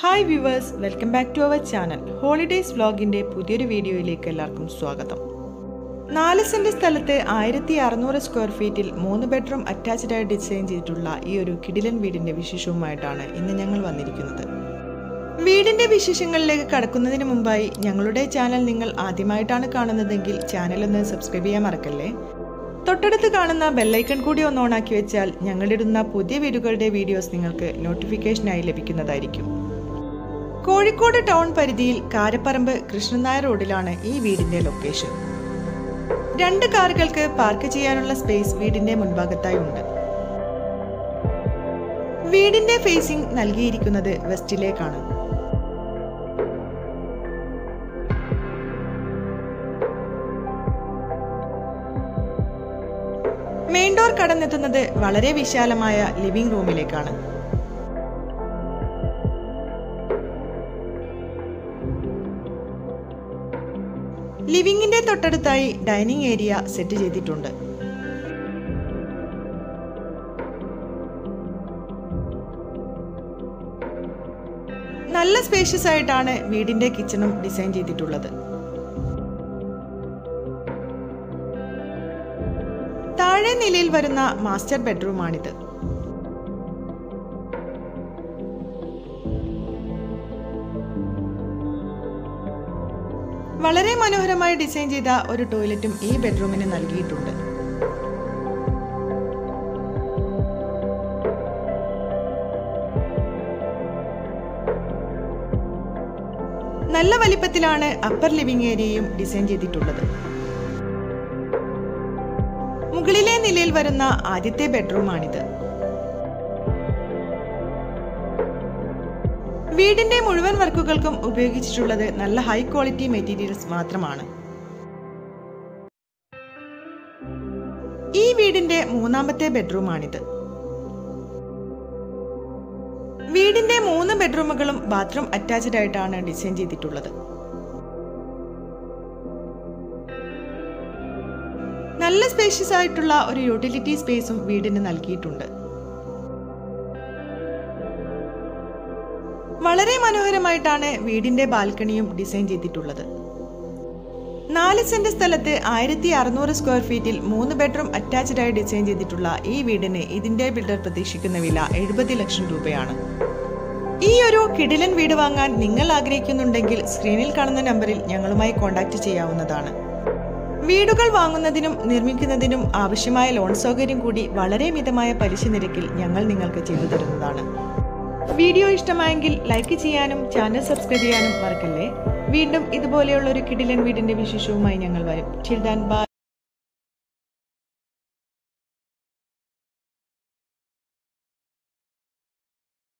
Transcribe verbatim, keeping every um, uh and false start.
Hi viewers, welcome back to our channel. Holidays vlog inde pudhiyoru video ilekku ellarkum swagatham. four cent sthalathe sixteen hundred square feet il three bedroom attached ayi design cheytittulla ee oru kidilan veedinte visheshamayittana innu njangal vannirikkunnathu. വീടിന്റെ വിശേഷങ്ങളിലേക്ക് കടക്കുന്നതിന് മുമ്പായി ഞങ്ങളുടെ channel നിങ്ങൾ ആദ്യമായിട്ടാണ് കാണുന്നതെങ്കിൽ channel ഒന്ന് subscribe ചെയ്യാൻ മറക്കല്ലേ. തൊട്ടടുത്ത് കാണുന്ന ബെൽ ഐക്കൺ കൂടി ഒന്ന് ഓൺ ആക്കി വെച്ചാൽ ഞങ്ങൾ ഇടുന്ന പുതിയ വീഡിയോകളുടെ വീഡിയോസ് നിങ്ങൾക്ക് നോട്ടിഫിക്കേഷനായി ലഭിക്കുന്നതായിരിക്കും. കോഴിക്കോട് ടൗൺ പരിധിയിൽ കാരപ്പറമ്പ് കൃഷ്ണനായർ റോഡിലാണ് ഈ വീടിന്റെ ലൊക്കേഷൻ. രണ്ട് കാറുകൾക്ക് പാർക്ക് ചെയ്യാനുള്ള സ്പേസ് വീടിന്റെ മുൻഭാഗത്തായി ഉണ്ട്. വീടിന്റെ ഫേസിംഗ് നൽകിയിരിക്കുന്നത് വെസ്റ്റിലേക്കാണ്. മെയിൻ ഡോർ കടന്നെത്തുന്നത് വളരെ വിശാലമായ ലിവിംഗ് റൂമിലേക്കാണ്. ലിവിംഗിന്റെ തൊട്ടടുത്തായി ഡൈനിങ് ഏരിയ സെറ്റ് ചെയ്തിട്ടുണ്ട്. നല്ല സ്പേഷ്യസ് ആയിട്ടാണ് വീടിന്റെ കിച്ചണും ഡിസൈൻ ചെയ്തിട്ടുള്ളത്. താഴെ നിലയിൽ വരുന്ന മാസ്റ്റർ ബെഡ്റൂമാണിത്. വളരെ മനോഹരമായി ഡിസൈൻ ചെയ്ത ഒരു ടോയ്ലറ്റും ഈ ബെഡ്റൂമിന് നൽകിയിട്ടുണ്ട്. നല്ല വലിപ്പത്തിലാണ് അപ്പർ ലിവിംഗ് ഏരിയയും ഡിസൈൻ ചെയ്തിട്ടുള്ളത്. മുകളിലെ നിലയിൽ വരുന്ന ആദ്യത്തെ ബെഡ്റൂമാണിത്. വീടിന്റെ മുഴുവൻ വർക്കുകൾക്കും ഉപയോഗിച്ചിട്ടുള്ളത് നല്ല ഹൈ ക്വാളിറ്റി മെറ്റീരിയൽസ് മാത്രമാണ്. ഈ വീടിന്റെ മൂന്നാമത്തെ ബെഡ്റൂമാണിത്. വീടിന്റെ മൂന്ന് ബെഡ്റൂമുകളും ബാത്റൂം അറ്റാച്ച്ഡ് ആയിട്ടാണ് ഡിസൈൻ ചെയ്തിട്ടുള്ളത്. നല്ല സ്പേഷ്യസ് ആയിട്ടുള്ള ഒരു യൂട്ടിലിറ്റി സ്പേസും വീടിന് നൽകിയിട്ടുണ്ട്. വളരെ മനോഹരമായിട്ടാണ് വീടിന്റെ ബാൽക്കണിയും ഡിസൈൻ ചെയ്തിട്ടുള്ളത്. നാല് സെന്റ് സ്ഥലത്ത് ആയിരത്തി അറുന്നൂറ് സ്ക്വയർ ഫീറ്റിൽ മൂന്ന് ബെഡ്റൂം അറ്റാച്ച്ഡ് ആയി ഡിസൈൻ ചെയ്തിട്ടുള്ള ഈ വീടിന് ഇതിന്റെ ബിൽഡർ പ്രതീക്ഷിക്കുന്ന വില എഴുപത് ലക്ഷം രൂപയാണ്. ഈ ഒരു കിടിലൻ വീട് വാങ്ങാൻ നിങ്ങൾ ആഗ്രഹിക്കുന്നുണ്ടെങ്കിൽ സ്ക്രീനിൽ കാണുന്ന നമ്പറിൽ ഞങ്ങളുമായി കോൺടാക്ട് ചെയ്യാവുന്നതാണ്. വീടുകൾ വാങ്ങുന്നതിനും നിർമ്മിക്കുന്നതിനും ആവശ്യമായ ലോൺ സൗകര്യം കൂടി വളരെ മിതമായ പലിശ നിരക്കിൽ ഞങ്ങൾ നിങ്ങൾക്ക് ചെയ്തു തരുന്നതാണ്. വീഡിയോ ഇഷ്ടമായെങ്കിൽ ലൈക്ക് ചെയ്യാനും ചാനൽ സബ്സ്ക്രൈബ് ചെയ്യാനും മറക്കല്ലേ. വീണ്ടും ഇതുപോലെയുള്ള ഒരു കിടിലൻ വീടിന്റെ വിശേഷവുമായി ഞങ്ങൾ വരും. Children by.